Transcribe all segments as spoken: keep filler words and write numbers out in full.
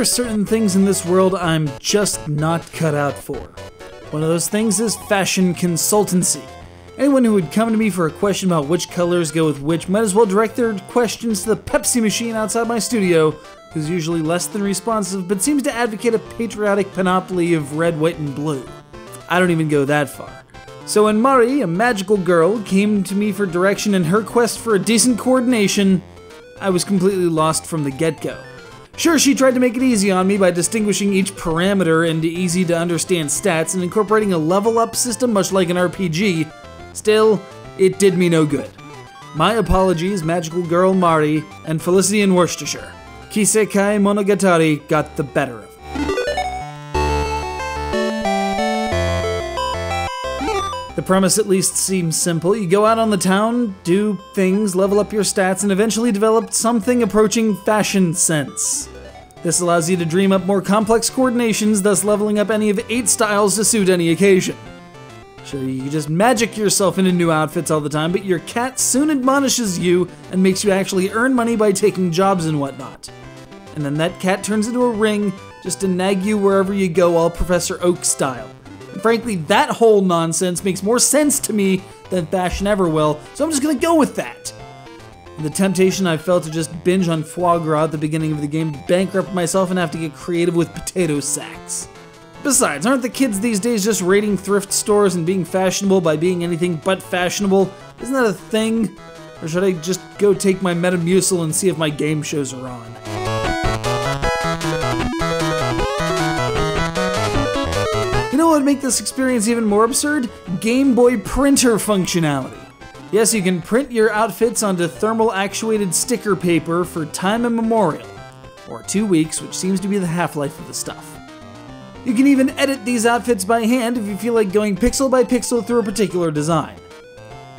there are certain things in this world I'm just not cut out for. One of those things is fashion consultancy. Anyone who would come to me for a question about which colors go with which might as well direct their questions to the Pepsi machine outside my studio, who's usually less than responsive but seems to advocate a patriotic panoply of red, white, and blue. I don't even go that far. So when Mari, a magical girl, came to me for direction in her quest for a decent coordination, I was completely lost from the get-go. Sure, she tried to make it easy on me by distinguishing each parameter into easy-to-understand stats and incorporating a level-up system much like an R P G. Still, it did me no good. My apologies, magical girl Mari, and Felicity in Worcestershire. Kisekae Monogatari got the better of me. The premise at least seems simple. You go out on the town, do things, level up your stats, and eventually develop something approaching fashion sense. This allows you to dream up more complex coordinations, thus leveling up any of eight styles to suit any occasion. Sure, you just magic yourself into new outfits all the time, but your cat soon admonishes you and makes you actually earn money by taking jobs and whatnot. And then that cat turns into a ring just to nag you wherever you go, all Professor Oak style. Frankly, that whole nonsense makes more sense to me than fashion ever will, so I'm just gonna go with that. And the temptation I felt to just binge on foie gras at the beginning of the game to bankrupt myself and have to get creative with potato sacks. Besides, aren't the kids these days just raiding thrift stores and being fashionable by being anything but fashionable? Isn't that a thing? Or should I just go take my Metamucil and see if my game shows are on? You know what would make this experience even more absurd? Game Boy Printer functionality. Yes, you can print your outfits onto thermal-actuated sticker paper for time immemorial, or two weeks, which seems to be the half-life of the stuff. You can even edit these outfits by hand if you feel like going pixel by pixel through a particular design.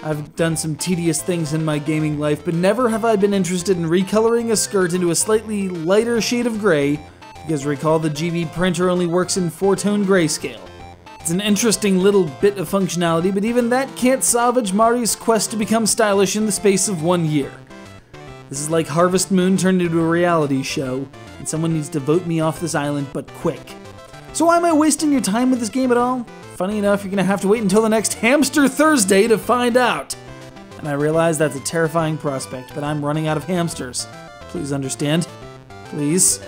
I've done some tedious things in my gaming life, but never have I been interested in recoloring a skirt into a slightly lighter shade of gray, because recall the G B printer only works in four-tone grayscale. It's an interesting little bit of functionality, but even that can't salvage Mari's quest to become stylish in the space of one year. This is like Harvest Moon turned into a reality show, and someone needs to vote me off this island, but quick. So why am I wasting your time with this game at all? Funny enough, you're gonna have to wait until the next Hamster Thursday to find out. And I realize that's a terrifying prospect, but I'm running out of hamsters. Please understand. Please.